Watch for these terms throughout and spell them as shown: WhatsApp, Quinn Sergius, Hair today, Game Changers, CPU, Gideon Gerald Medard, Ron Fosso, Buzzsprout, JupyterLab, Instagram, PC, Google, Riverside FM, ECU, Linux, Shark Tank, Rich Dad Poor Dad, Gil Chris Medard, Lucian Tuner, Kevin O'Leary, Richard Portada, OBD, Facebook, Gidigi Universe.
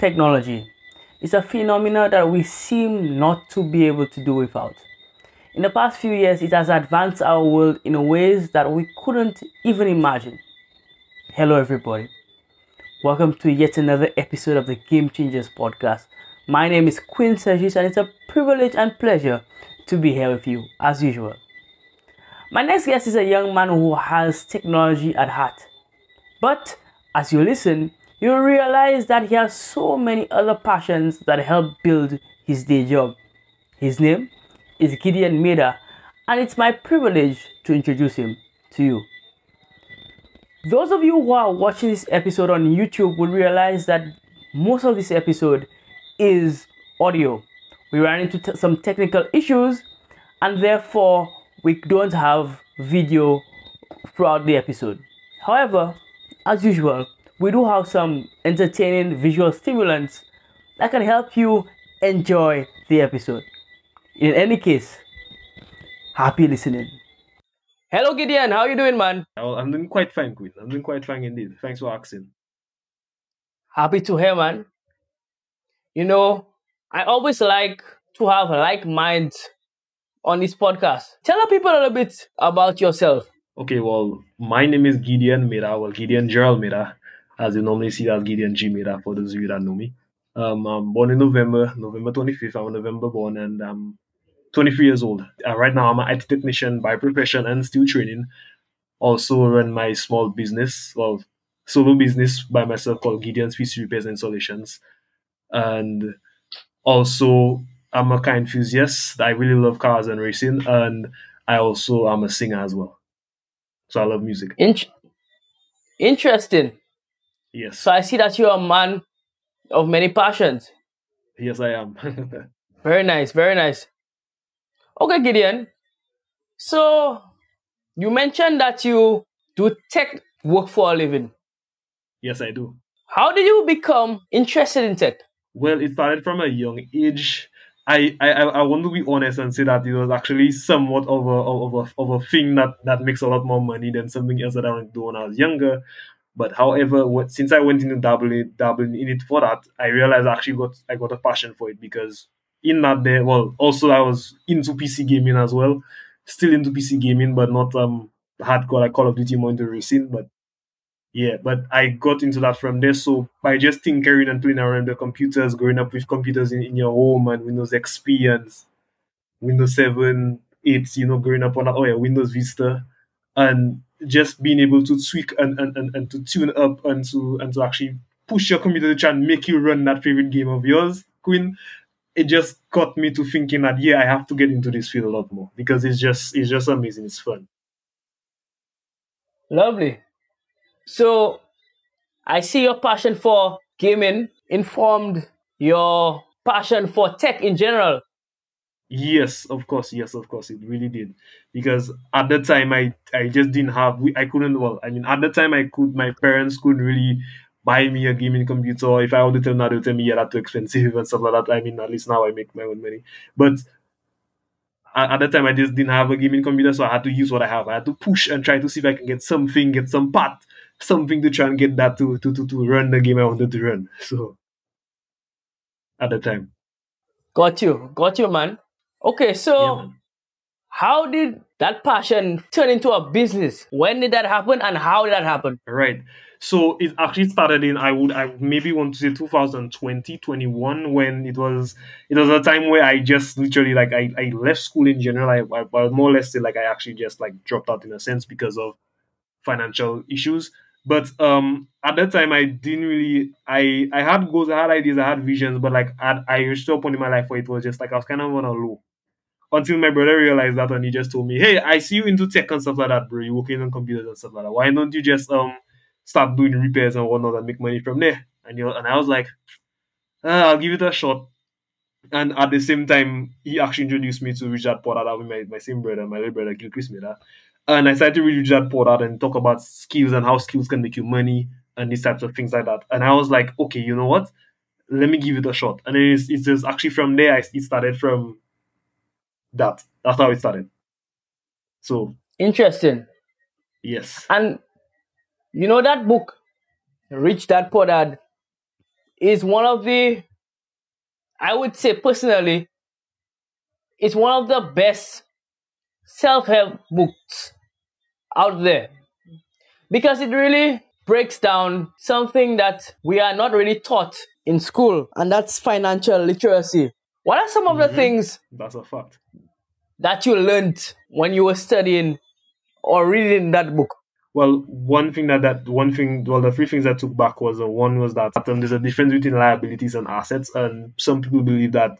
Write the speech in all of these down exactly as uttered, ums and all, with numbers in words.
Technology is a phenomenon that we seem not to be able to do without. In the past few years, it has advanced our world in ways that we couldn't even imagine. Hello everybody, welcome to yet another episode of the Game Changers podcast. My name is Quinn Sergius and it's a privilege and pleasure to be here with you as usual. My next guest is a young man who has technology at heart, but as you listen, you'll realize that he has so many other passions that help build his day job. His name is Gideon Medard, and it's my privilege to introduce him to you. Those of you who are watching this episode on YouTube will realize that most of this episode is audio. We ran into t- some technical issues, and therefore we don't have video throughout the episode. However, as usual, we do have some entertaining visual stimulants that can help you enjoy the episode. In any case, happy listening. Hello Gideon, how are you doing, man? Oh, I'm doing quite fine, Queen. I'm doing quite fine indeed. Thanks for asking. Happy to hear, man. You know, I always like to have like minds on this podcast. Tell the people a little bit about yourself. Okay, well, my name is Gideon Medard, well, Gideon Gerald Medard, as you normally see as Gideon G. Medard, for those of you that know me. Um, I'm born in November, November twenty-fifth, I'm a November born, and I'm twenty-three years old. Uh, right now, I'm an I T technician by profession and still training. Also run my small business, well, solo business by myself called Gideon's P C Repairs and Installations. And also, I'm a car enthusiast. I really love cars and racing, and I also am a singer as well. So I love music. In- Interesting. Yes. So I see that you're a man of many passions. Yes, I am. Very nice, very nice. Okay, Gideon. So you mentioned that you do tech work for a living. Yes, I do. How did you become interested in tech? Well, it started from a young age. I, I, I want to be honest and say that it was actually somewhat of a of a, of a thing that, that makes a lot more money than something else that I wanted to do when I was younger. But however, what, since I went into dabbling, dabbling in it for that, I realized I actually got I got a passion for it because in that day, well, also I was into P C gaming as well, still into P C gaming, but not um hardcore like Call of Duty, more into racing. But yeah, but I got into that from there. So by just tinkering and playing around with computers, growing up with computers in, in your home and Windows X P and Windows seven, eight, you know, growing up on oh yeah, Windows Vista, and just being able to tweak and, and, and, and to tune up and to and to actually push your computer to try and make you run that favorite game of yours, Queen, it just got me to thinking that yeah, I have to get into this field a lot more because it's just it's just amazing. It's fun. Lovely. So I see your passion for gaming informed your passion for tech in general. Yes, of course. Yes, of course. It really did. Because at the time, I, I just didn't have, I couldn't, well, I mean, at the time I could, my parents couldn't really buy me a gaming computer. If I would tell them that, they would tell me, yeah, that's too expensive and stuff like that. I mean, at least now I make my own money. But at, at the time, I just didn't have a gaming computer, so I had to use what I have. I had to push and try to see if I can get something, get some part, something to try and get that to, to, to, to run the game I wanted to run. So, at the time. Got you. Got you, man. Okay, so yeah, how did that passion turn into a business? When did that happen and how did that happen? Right. So it actually started in, I would I maybe want to say twenty twenty, twenty-one, when it was it was a time where I just literally, like, I, I left school in general. I, I, I more or less say, like, I actually just, like, dropped out in a sense because of financial issues. But um, at that time, I didn't really, I, I had goals, I had ideas, I had visions, but like I, I reached a point in my life where it was just like I was kind of on a low. Until my brother realized that and he just told me, hey, I see you into tech and stuff like that, bro. You're working on computers and stuff like that. Why don't you just um start doing repairs and whatnot and make money from there? And you know, and I was like, ah, I'll give it a shot. And at the same time, he actually introduced me to Richard Portada, with my, my same brother, my little brother, Gil Chris Medard. And I started to read Richard Portada and talk about skills and how skills can make you money and these types of things like that. And I was like, okay, you know what? Let me give it a shot. And it's, it's just actually from there, I, it started from that. That's how it started. So interesting. Yes. And you know that book, Rich Dad Poor Dad, is one of the, I would say personally, it's one of the best self-help books out there, because it really breaks down something that we are not really taught in school, and that's financial literacy. What are some of mm-hmm. the things that's a fact that you learned when you were studying or reading that book? Well, one thing that, that one thing, well, the three things I took back was, uh, one was that um, there's a difference between liabilities and assets, and some people believe that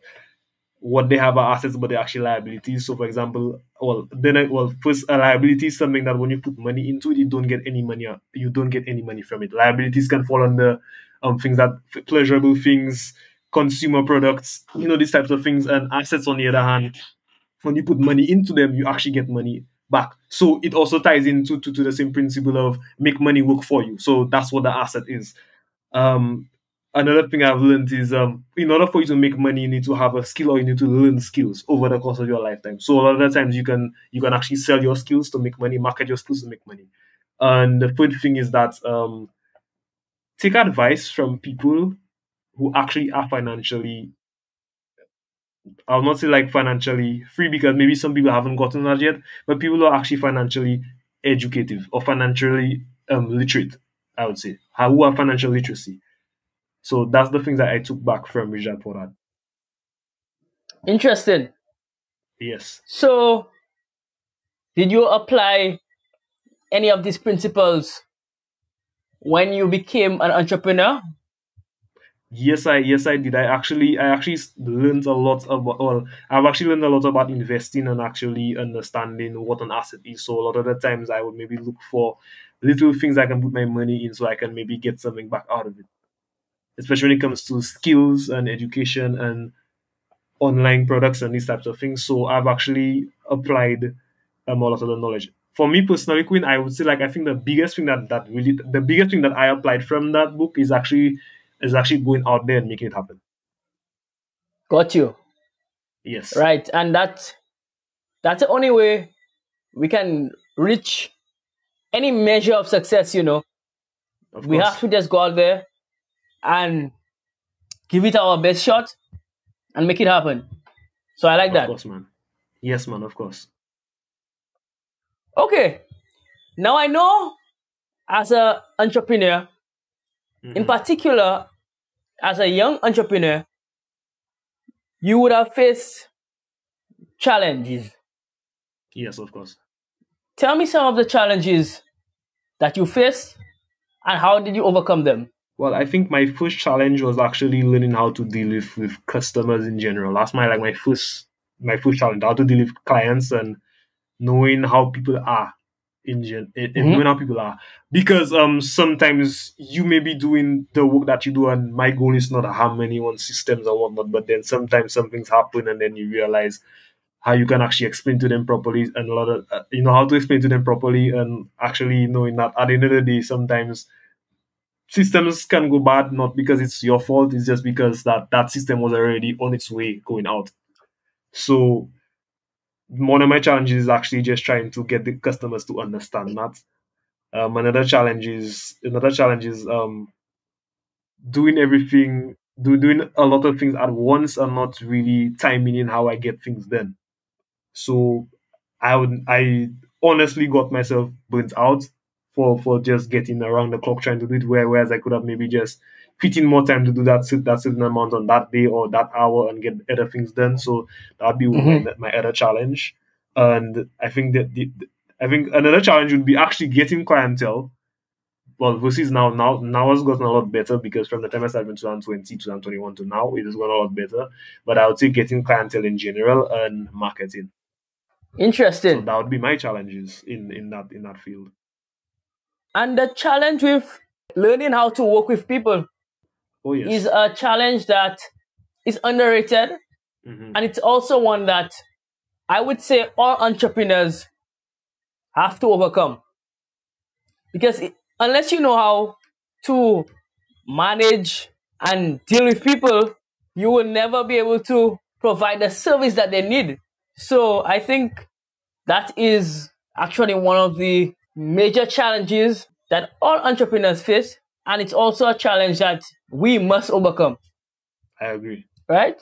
what they have are assets, but they're actually liabilities. So, for example, well, then, well, first, a liability is something that when you put money into it, you don't get any money. You don't get any money from it. Liabilities can fall under um things that pleasurable things, consumer products, you know, these types of things. And assets, on the other hand, when you put money into them, you actually get money back. So it also ties into to, to the same principle of make money work for you. So that's what the asset is. Um, another thing I've learned is um, in order for you to make money, you need to have a skill, or you need to learn skills over the course of your lifetime. So a lot of the times you can you can actually sell your skills to make money, market your skills to make money. And the third thing is that um, take advice from people who actually are financially, I'll not say like financially free, because maybe some people haven't gotten that yet, but people who are actually financially educative or financially um, literate, I would say, who are financial literacy. So that's the things that I took back from Richard Portada. Interesting. Yes. So did you apply any of these principles when you became an entrepreneur? Yes, I yes I did. I actually I actually learned a lot about. Well, I've actually learned a lot about investing and actually understanding what an asset is. So a lot of the times I would maybe look for little things I can put my money in so I can maybe get something back out of it. Especially when it comes to skills and education and online products and these types of things. So I've actually applied um, a lot of the knowledge. For me personally, Quinn, I would say like I think the biggest thing that that really the biggest thing that I applied from that book is actually. is actually going out there and making it happen. Got you. Yes. Right. And that, that's the only way we can reach any measure of success, you know. Of course. We have to just go out there and give it our best shot and make it happen. So I like that. Of course, man. Yes, man, of course. Okay. Now I know as an entrepreneur, mm-hmm. in particular, as a young entrepreneur, you would have faced challenges. Yes, of course. Tell me some of the challenges that you faced and how did you overcome them? Well, I think my first challenge was actually learning how to deal with, with customers in general. That's my like my first my first challenge, how to deal with clients and knowing how people are. In gen- in mm-hmm. knowing how people are, because um sometimes you may be doing the work that you do, and my goal is not to harm anyone's systems or whatnot, but then sometimes some things happen and then you realize how you can actually explain to them properly, and a lot of uh, you know how to explain to them properly, and actually knowing that at the end of the day sometimes systems can go bad, not because it's your fault, it's just because that that system was already on its way going out. So one of my challenges is actually just trying to get the customers to understand that. Um, another challenge is another challenge is um, doing everything, do, doing a lot of things at once, and not really timing in how I get things done. So I would I honestly got myself burnt out for for just getting around the clock trying to do it. Whereas I could have maybe just fit in more time to do that that certain amount on that day or that hour and get other things done. So that'd be mm-hmm. my, my other challenge. And I think that the, I think another challenge would be actually getting clientele. Well, versus now, now now has gotten a lot better, because from the time I started in twenty twenty, twenty twenty-one to now, it has gotten a lot better. But I would say getting clientele in general and marketing. Interesting. So that would be my challenges in in that in that field. And the challenge with learning how to work with people. Oh, yes. Is a challenge that is underrated, mm-hmm. and it's also one that I would say all entrepreneurs have to overcome, because it, unless you know how to manage and deal with people, you will never be able to provide the service that they need. So I think that is actually one of the major challenges that all entrepreneurs face. And it's also a challenge that we must overcome. I agree. Right?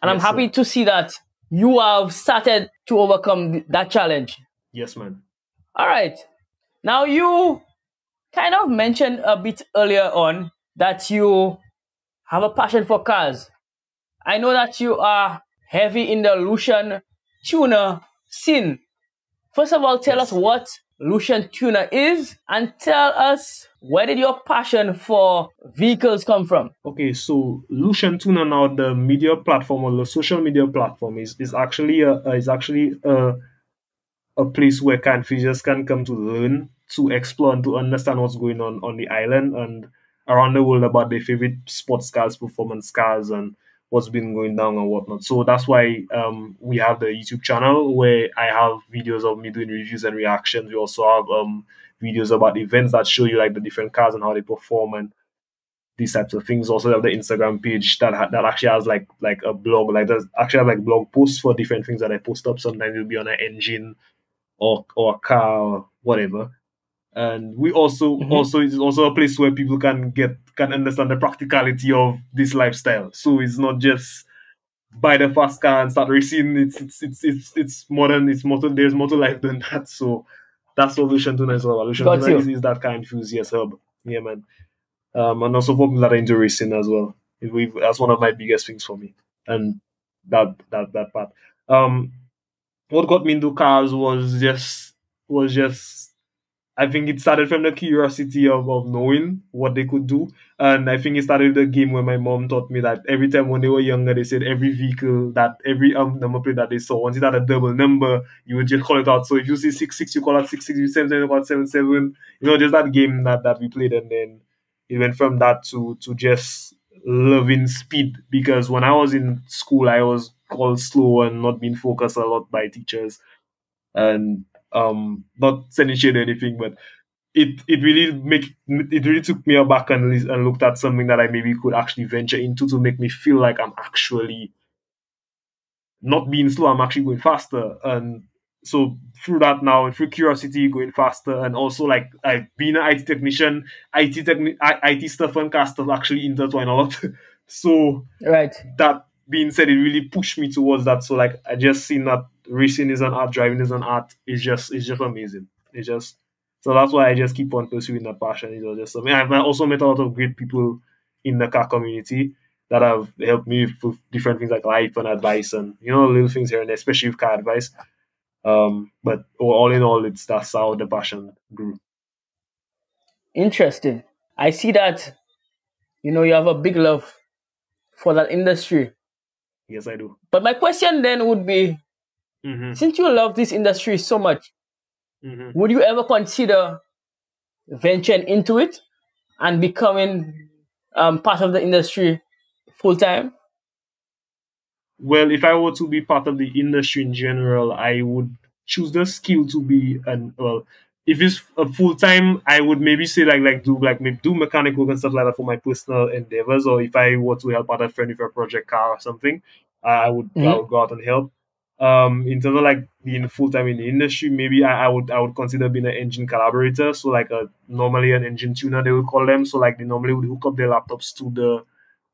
And yes, I'm happy sir. to see that you have started to overcome th that challenge. Yes, man. All right. Now, you kind of mentioned a bit earlier on that you have a passion for cars. I know that you are heavy in the Lucian Tuner scene. First of all, tell yes. us what Lucian Tuner is, and tell us, where did your passion for vehicles come from? Okay, so Lucian Tuner, now the media platform or the social media platform, is, is actually a, is actually a, a place where car enthusiasts can come to learn, to explore, and to understand what's going on on the island and around the world about their favorite sports cars, performance cars, and what's been going down and whatnot. So that's why um, we have the YouTube channel where I have videos of me doing reviews and reactions. We also have um, videos about events that show you like the different cars and how they perform and these types of things. Also, have the Instagram page that ha that actually has like like a blog. Like there's actually have like blog posts for different things that I post up. Sometimes it'll be on an engine or or a car or whatever. And we also mm-hmm. also it's also a place where people can get can understand the practicality of this lifestyle. So it's not just buy the fast car and start racing. It's it's it's it's it's more than it's more to, there's more to life than that. So that's what Lucian Tuner is about. Lucian Tuner is, is that car enthusiast hub. Yeah, man. Um, and also for people that are into racing as well. We've, that's one of my biggest things for me. And that that that part. Um, what got me into cars was just was just. I think it started from the curiosity of, of knowing what they could do. And I think it started the game where my mom taught me that every time when they were younger, they said every vehicle, that every um, number plate that they saw, once it had a double number, you would just call it out. So if you see six six, you call out six six, you see seven seven, you call out seven seven. You know, just that game that, that we played. And then it went from that to, to just loving speed. Because when I was in school, I was called slow and not being focused a lot by teachers. And um not sending shade or anything, but it it really make it really took me aback and, and looked at something that I maybe could actually venture into to make me feel like I'm actually not being slow, I'm actually going faster. And so through that now, through curiosity, going faster, and also like I've been an I T technician, I T techni I T stuff and car stuff actually intertwine a lot. So right, that being said, it really pushed me towards that. So like I just seen that racing is an art, driving is an art. It's just it's just amazing. It's just so that's why I just keep on pursuing that passion. It was just something. I've also met a lot of great people in the car community that have helped me with different things like life and advice and you know little things here and there, especially with car advice. Um, but all in all, it's that's how the passion grew. Interesting. I see that you know you have a big love for that industry. Yes, I do. But my question then would be, mm-hmm. since you love this industry so much, mm-hmm. would you ever consider venturing into it and becoming um, part of the industry full-time? Well, if I were to be part of the industry in general, I would choose the skill to be an... well, if it's a full-time, I would maybe say like like do like maybe do mechanic work and stuff like that for my personal endeavors. Or if I were to help out a friend with a project car or something, I would, mm-hmm. I would go out and help. Um, in terms of like being full-time in the industry, maybe I, I would I would consider being an engine collaborator. So like a, normally an engine tuner, they would call them. So like they normally would hook up their laptops to the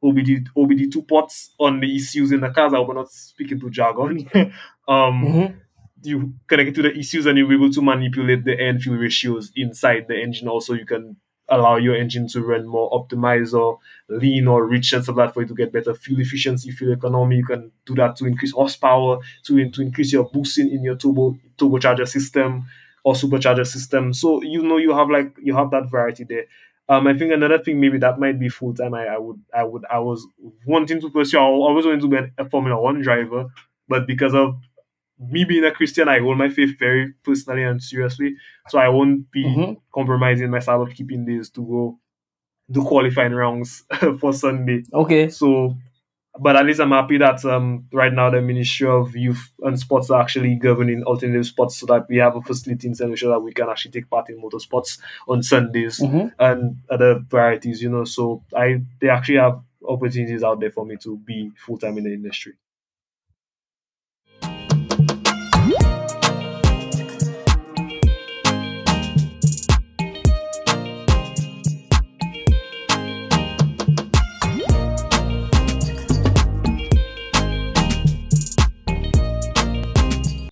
O B D, O B D two ports on the E C Us in the cars. I hope I'm not speaking to jargon. um, mm-hmm. You connect it to the E C Us and you'll be able to manipulate the air and fuel ratios inside the engine. Also, you can allow your engine to run more optimized or lean or rich and stuff like that for you to get better fuel efficiency, fuel economy. You can do that to increase horsepower, to, to increase your boosting in your turbo turbocharger system or supercharger system. So, you know, you have like, you have that variety there. Um, I think another thing maybe that might be full time. I, I would, I would, I was wanting to pursue, I always wanted to be a Formula One driver, but because of me being a Christian, I hold my faith very personally and seriously, so I won't be mm-hmm. compromising my Sabbath keeping days to go do qualifying rounds for Sunday. Okay. So, but at least I'm happy that um right now the Ministry of Youth and Sports are actually governing alternative sports so that we have a facility in San so that we can actually take part in motorsports on Sundays mm-hmm. and other varieties, you know. So I they actually have opportunities out there for me to be full time in the industry.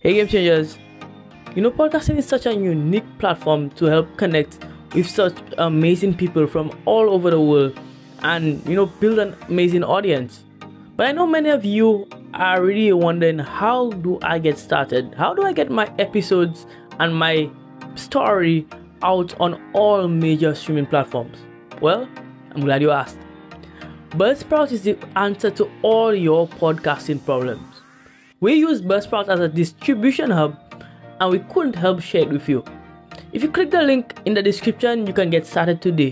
Hey Game Changers, you know, podcasting is such a unique platform to help connect with such amazing people from all over the world and, you know, build an amazing audience. But I know many of you are really wondering, how do I get started? How do I get my episodes and my story out on all major streaming platforms? Well, I'm glad you asked. Buzzsprout is the answer to all your podcasting problems. We use Buzzsprout as a distribution hub and we couldn't help share it with you. If you click the link in the description, you can get started today.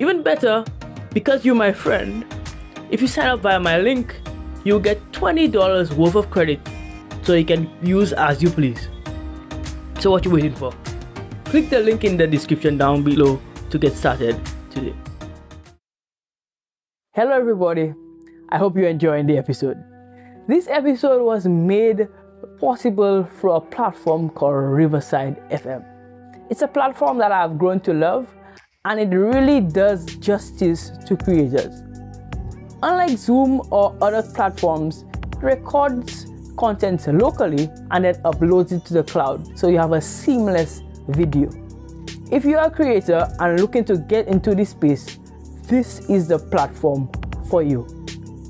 Even better, because you're my friend, if you sign up via my link, you'll get twenty dollars worth of credit so you can use as you please. So what you waiting for? Click the link in the description down below to get started today. Hello everybody, I hope you're enjoying the episode. This episode was made possible through a platform called Riverside F M. It's a platform that I've grown to love and it really does justice to creators. Unlike Zoom or other platforms, it records content locally and then uploads it to the cloud so you have a seamless video. If you are a creator and looking to get into this space, this is the platform for you.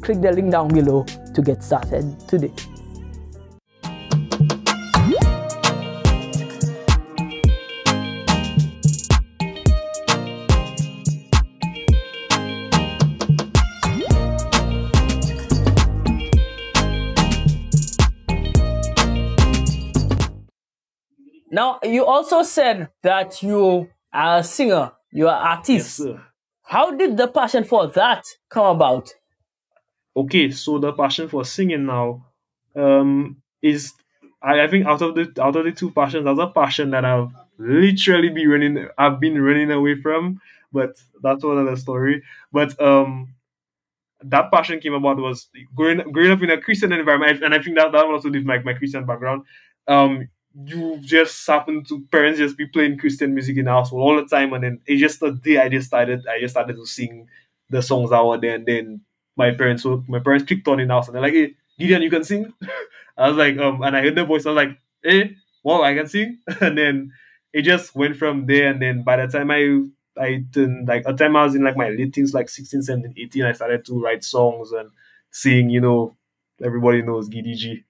Click the link down below to get started today. Now, you also said that you are a singer, you are an artist. Yes, sir. How did the passion for that come about? Okay, so the passion for singing now um, is, I, I think out of the out of the two passions, that's a passion that I've literally been running, I've been running away from, but that's another story. But um, that passion came about was growing, growing up in a Christian environment, and I think that that also with my, my Christian background. Um, you just happen to parents just be playing Christian music in the household all the time, and then it's just the day I just started I just started to sing the songs that were there, and then my parents were, my parents kicked on in the house and they're like, "Hey, Gideon, you can sing?" I was like, um and I heard the voice, I was like, "Hey, wow, I can sing." And then it just went from there, and then by the time I I turned like a time I was in like my late teens, like sixteen, seventeen, eighteen, I started to write songs and sing, you know, everybody knows GidiG.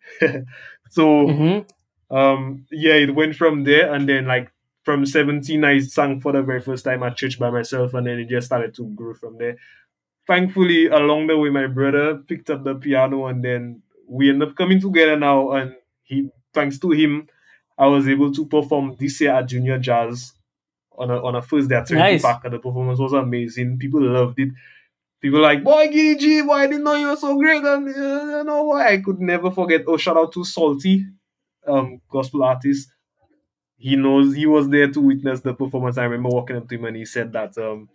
So mm-hmm. Um yeah, it went from there, and then like from seventeen I sang for the very first time at church by myself, and then it just started to grow from there. Thankfully, along the way, my brother picked up the piano, and then we ended up coming together now, and he, thanks to him, I was able to perform this year at Junior Jazz on a on a first day at thirty nice. Park, and the performance was amazing. People loved it. People like, "Boy, GidiG, boy, I didn't know you were so great," and uh, you know why I could never forget. Oh, shout out to Salty. Um, gospel artist, he knows he was there to witness the performance. I remember walking up to him and he said that um,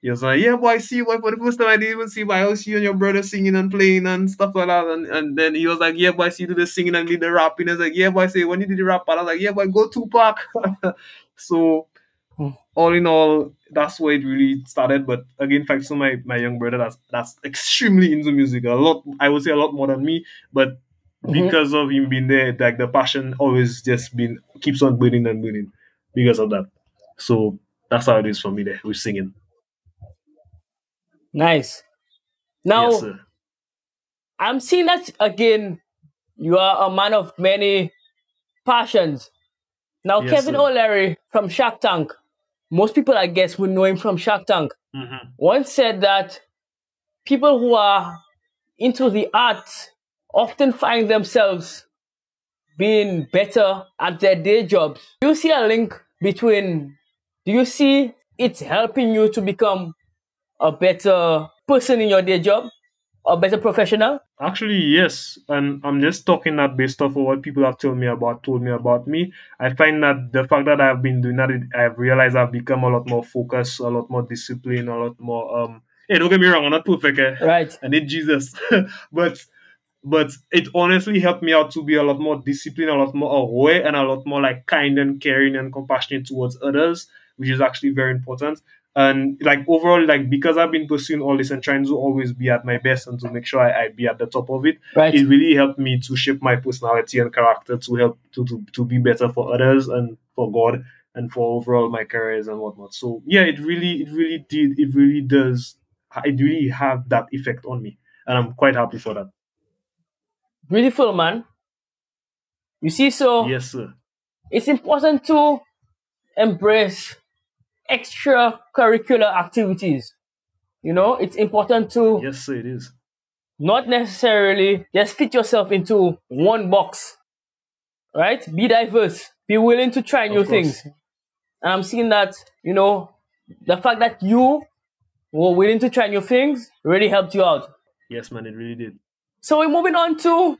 he was like, "Yeah, boy, I see you, boy, for the first time I didn't even see you, boy, I was you and your brother singing and playing and stuff like that." And, and then he was like, "Yeah, boy, I see you do the singing and did the rapping." I was like, "Yeah, boy, I see when you did the rap," and I was like, "Yeah, boy, go Tupac." So all in all, that's where it really started. But again, thanks to my my young brother, that's that's extremely into music. A lot, I would say, a lot more than me, but because mm-hmm. of him being there, like the passion always just been keeps on burning and burning because of that. So that's how it is for me there with singing. Nice. Now, yes, sir. I'm seeing that again. You are a man of many passions. Now, yes, Kevin O'Leary from Shark Tank, most people, I guess, would know him from Shark Tank. Mm-hmm. Once said that people who are into the arts often find themselves being better at their day jobs. Do you see a link between, do you see it's helping you to become a better person in your day job, a better professional? Actually, yes. And I'm just talking that based off of what people have told me about, told me about me. I find that the fact that I've been doing that, I've realized I've become a lot more focused, a lot more disciplined, a lot more, um, hey, don't get me wrong, I'm not perfect. Eh? Right. I need Jesus. but But it honestly helped me out to be a lot more disciplined, a lot more aware, and a lot more like kind and caring and compassionate towards others, which is actually very important. And like overall, like because I've been pursuing all this and trying to always be at my best and to make sure I, I be at the top of it, right. It really helped me to shape my personality and character to help to, to, to be better for others and for God and for overall my careers and whatnot. So yeah, it really, it really did, it really does, it really have that effect on me, and I'm quite happy for that. Beautiful, man. You see, so yes, sir. It's important to embrace extracurricular activities. You know, it's important to yes, sir, it is. Not necessarily just fit yourself into one box, right? Be diverse. Be willing to try new things. And I'm seeing that, you know, the fact that you were willing to try new things really helped you out. Yes, man, it really did. So we're moving on to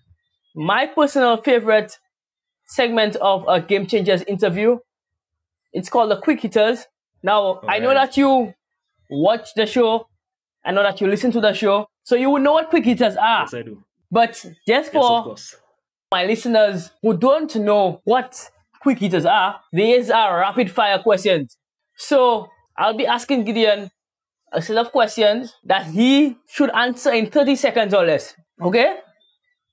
my personal favorite segment of a Game Changers interview. It's called the Quick Hitters. Now, all I know right. that you watch the show. I know that you listen to the show. So you will know what quick hitters are. Yes, I do. But just for yes, my listeners who don't know what quick hitters are, these are rapid fire questions. So I'll be asking Gideon a set of questions that he should answer in thirty seconds or less. Okay?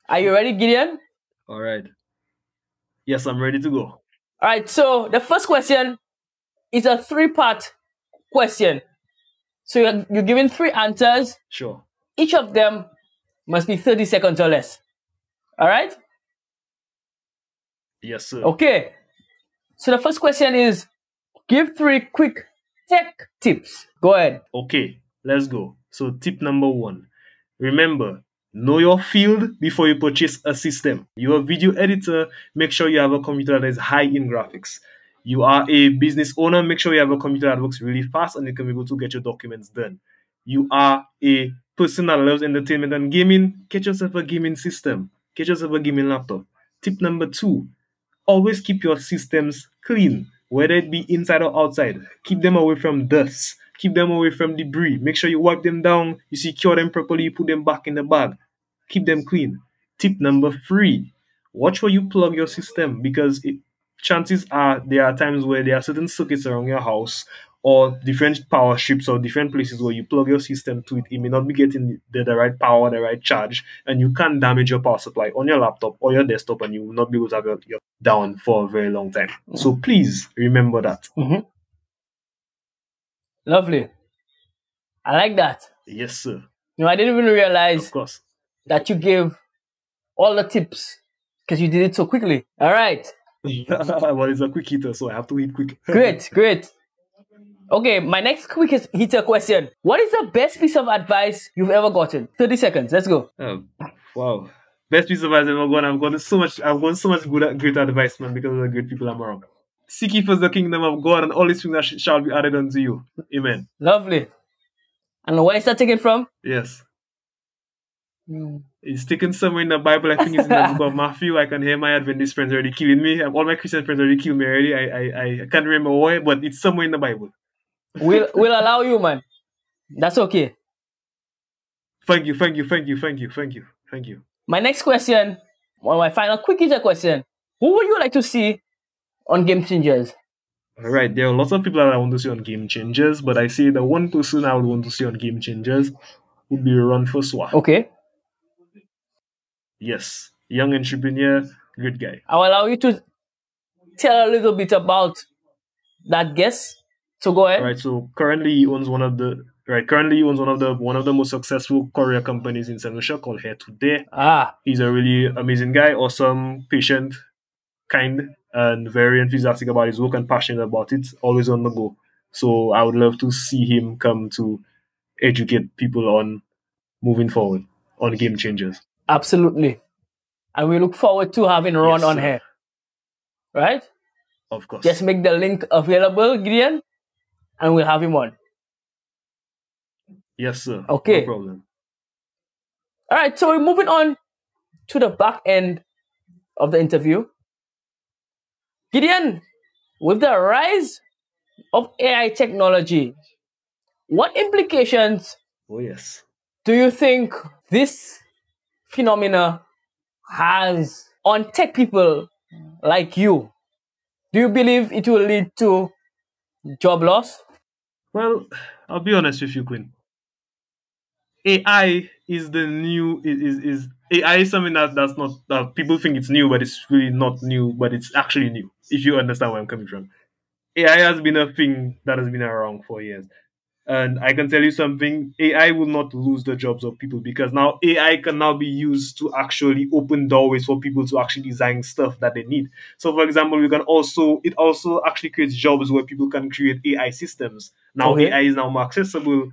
Are you ready, Gideon? All right. Yes, I'm ready to go. All right. So the first question is a three-part question. So you're, you're given three answers. Sure. Each of them must be thirty seconds or less. All right? Yes, sir. Okay. So the first question is, give three quick tech tips. Go ahead. Okay, let's go. So tip number one, remember, know your field before you purchase a system. You're a video editor, make sure you have a computer that is high in graphics. You are a business owner, make sure you have a computer that works really fast and you can be able to get your documents done. You are a person that loves entertainment and gaming, get yourself a gaming system. Get yourself a gaming laptop. Tip number two, always keep your systems clean, whether it be inside or outside. Keep them away from dust. Keep them away from debris. Make sure you wipe them down, you secure them properly, you put them back in the bag. Keep them clean. Tip number three, watch where you plug your system, because it, chances are there are times where there are certain circuits around your house or different power strips or different places where you plug your system to it. It may not be getting the, the right power, the right charge, and you can damage your power supply on your laptop or your desktop, and you will not be able to have your, your down for a very long time. So please remember that. Mm-hmm. Lovely. I like that. Yes, sir. You know, I didn't even realize of course. that you gave all the tips because you did it so quickly. All right. Well, it's a quick hitter, so I have to eat quick. Great, great. Okay, my next quick hitter question. What is the best piece of advice you've ever gotten? thirty seconds, let's go. Um, wow. Best piece of advice I've ever gotten. I've gotten so much, I've gotten so much good, great advice, man, because of the great people I'm around. Seek ye first the kingdom of God, and all these things that sh shall be added unto you. Amen. Lovely. And where is that taken from? Yes. Mm. It's taken somewhere in the Bible. I think it's in the book of Matthew. I can hear my Adventist friends already killing me. All my Christian friends already killed me already. I, I, I can't remember why, but it's somewhere in the Bible. We'll, we'll allow you, man. That's okay. Thank you, thank you, thank you, thank you, thank you, thank you. My next question, well, my final quick hitter question. Who would you like to see on Game Changers? All right, there are lots of people that I want to see on Game Changers, but I say the one person I would want to see on Game Changers would be Ron Fosso. Okay. Yes, young entrepreneur, good guy. I'll allow you to tell a little bit about that guest. So go ahead. All right. So currently he owns one of the right. Currently he owns one of the one of the most successful courier companies in Saint Lucia called Hair Today. Ah, he's a really amazing guy, awesome, patient, kind, and very enthusiastic about his work and passionate about it. Always on the go. So I would love to see him come to educate people on moving forward on Game Changers. Absolutely. And we look forward to having Ron yes, on sir. here. Right? Of course. Just make the link available, Gideon, and we'll have him on. Yes, sir. Okay. No problem. All right, so we're moving on to the back end of the interview. Gideon, with the rise of A I technology, what implications oh, yes. do you think this phenomena has on tech people like you? Do you believe it will lead to job loss? Well, I'll be honest with you, Quinn. A I is the new is is A I is something that that's not that people think it's new, but it's really not new, but it's actually new. If you understand where I'm coming from, A I has been a thing that has been around for years, and I can tell you something: A I will not lose the jobs of people, because now A I can now be used to actually open doorways for people to actually design stuff that they need. So, for example, we can also it also actually creates jobs where people can create A I systems. Now, okay. A I is now more accessible.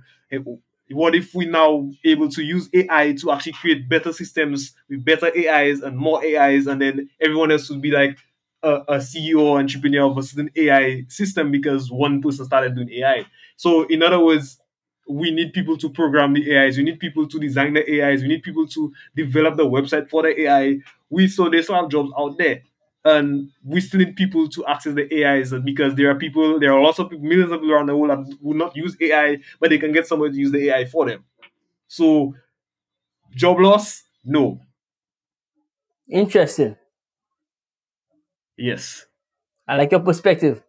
What if we now able to use A I to actually create better systems with better A Is and more A Is, and then everyone else would be like a, a C E O or entrepreneur of a certain A I system because one person started doing A I. So in other words, we need people to program the A Is. We need people to design the A Is. We need people to develop the website for the A I. We so there's a lot of jobs out there. And we still need people to access the A Is, because there are people, there are lots of people, millions of people around the world that will not use A I, but they can get someone to use the A I for them. So, job loss? No. Interesting. Yes. I like your perspective.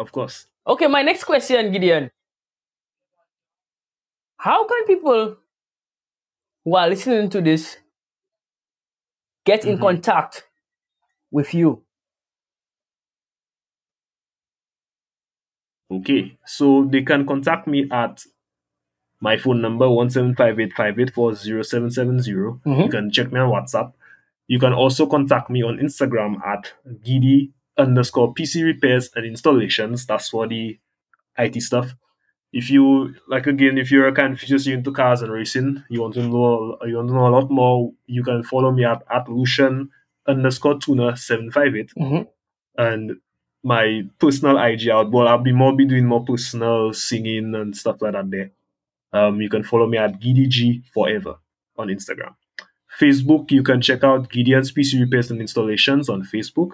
Of course. Okay, my next question, Gideon. How can people who are listening to this get in mm-hmm. contact with you? Okay, so they can contact me at my phone number one seven five eight five eight four zero seven seven zero. Mm-hmm. You can check me on WhatsApp. You can also contact me on Instagram at Gidi underscore P C repairs and installations. That's for the I T stuff. If you like, again, if you're a kind of just into cars and racing, you want to know, you want to know a lot more, you can follow me at, at Lucian underscore Tuner seven five eight, mm-hmm. and my personal I G out. Well, I'll be more be doing more personal singing and stuff like that there. Um, you can follow me at Gidigi forever on Instagram. Facebook, you can check out Gideon's P C repairs and installations on Facebook.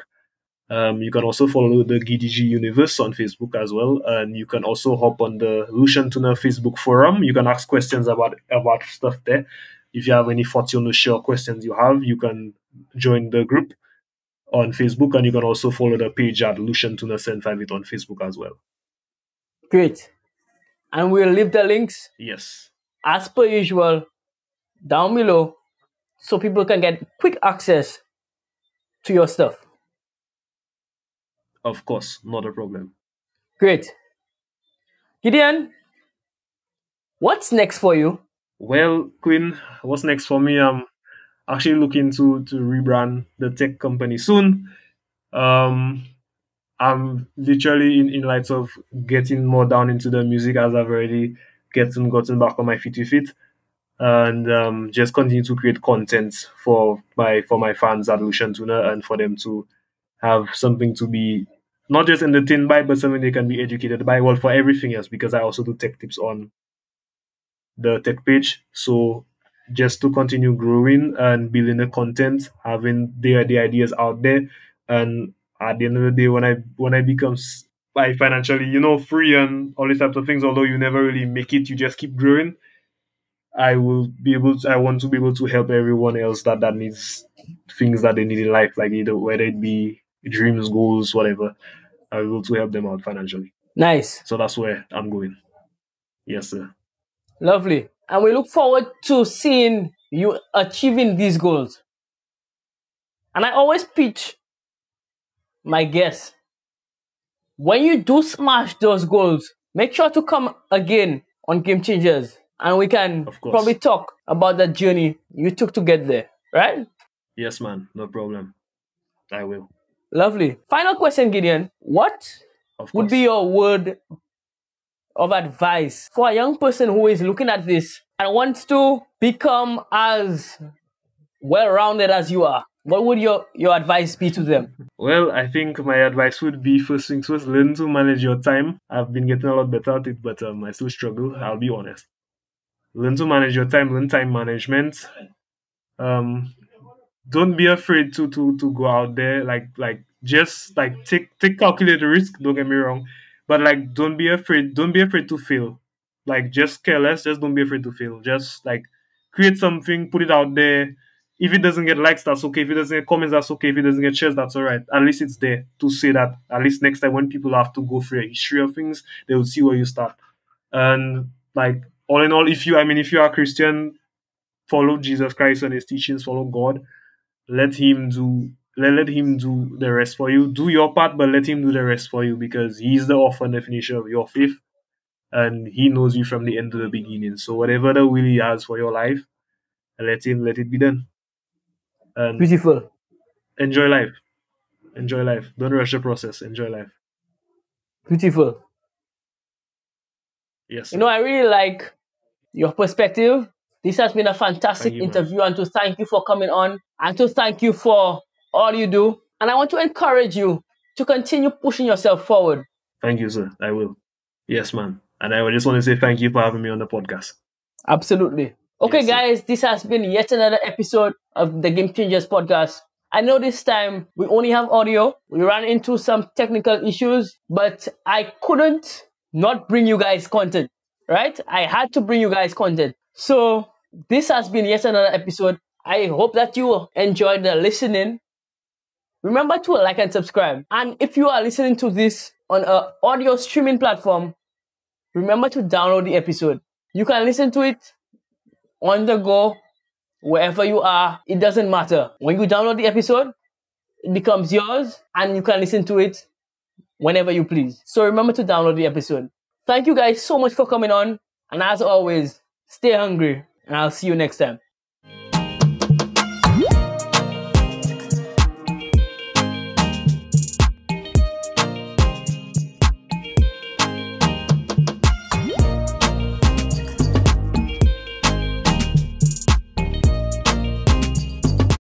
Um, you can also follow the Gidigi Universe on Facebook as well, and you can also hop on the Lucian Tuner Facebook forum. You can ask questions about about stuff there. If you have any thoughts you want to share, questions you have, you can join the group on Facebook, and you can also follow the page at Lucian Tuner seven five eight on Facebook as well. Great, and we'll leave the links, yes, as per usual, down below, so people can get quick access to your stuff. Of course, not a problem. Great. Gideon, what's next for you? Well, Quinn, what's next for me? I'm actually looking to, to rebrand the tech company soon. Um, I'm literally in, in light of getting more down into the music, as I've already gotten, gotten back on my feet with it. And um, just continue to create content for my, for my fans at Lucian Tuner, and for them to have something to be not just entertained by, but something they can be educated by. Well, for everything else, because I also do tech tips on the tech page. So just to continue growing and building the content, having the, the ideas out there. And at the end of the day, when I when I become like, financially, you know, free and all these types of things, although you never really make it, you just keep growing, I will be able to, I want to be able to help everyone else that, that needs things that they need in life, like either whether it be dreams, goals, whatever. I will to help them out financially. Nice. So that's where I'm going. Yes, sir. Lovely. And we look forward to seeing you achieving these goals. And I always pitch my guests, when you do smash those goals, make sure to come again on Game Changers, and we can probably talk about that journey you took to get there, right? Yes, man. No problem. I will. Lovely. Final question, Gideon. What would be your word of advice for a young person who is looking at this and wants to become as well-rounded as you are? What would your, your advice be to them? Well, I think my advice would be, first things first, learn to manage your time. I've been getting a lot better at it, but um, I still struggle, I'll be honest. Learn to manage your time, learn time management. Um... Don't be afraid to to to go out there, like like just like take take calculate the risk. Don't get me wrong, but like don't be afraid. Don't be afraid to fail. Like just care less. Just don't be afraid to fail. Just like create something, put it out there, if it doesn't get likes, that's okay. If it doesn't get comments, that's okay. If it doesn't get shares, that's all right. At least it's there to say that at least next time when people have to go through a history of things, they will see where you start. And like, all in all, if you, I mean, if you are a Christian, follow Jesus Christ and his teachings, follow God. Let him do, let, let him do the rest for you. Do your part, but let him do the rest for you, because he's the author and definition of your faith. And he knows you from the end to the beginning. So whatever the will he has for your life, let him, let it be done. And beautiful. Enjoy life. Enjoy life. Don't rush the process. Enjoy life. Beautiful. Yes. You know, I really like your perspective. This has been a fantastic you, interview, man. And to thank you for coming on, and to thank you for all you do. And I want to encourage you to continue pushing yourself forward. Thank you, sir. I will. Yes, man. And I just want to say thank you for having me on the podcast. Absolutely. Okay, yes, guys, this has been yet another episode of the Game Changers podcast. I know this time we only have audio. We ran into some technical issues, but I couldn't not bring you guys content, right? I had to bring you guys content. So this has been yet another episode. I hope that you enjoyed the listening. Remember to like and subscribe. And if you are listening to this on an audio streaming platform, remember to download the episode. You can listen to it on the go, wherever you are. It doesn't matter. When you download the episode, it becomes yours, and you can listen to it whenever you please. So remember to download the episode. Thank you guys so much for coming on. And as always, stay hungry, and I'll see you next time.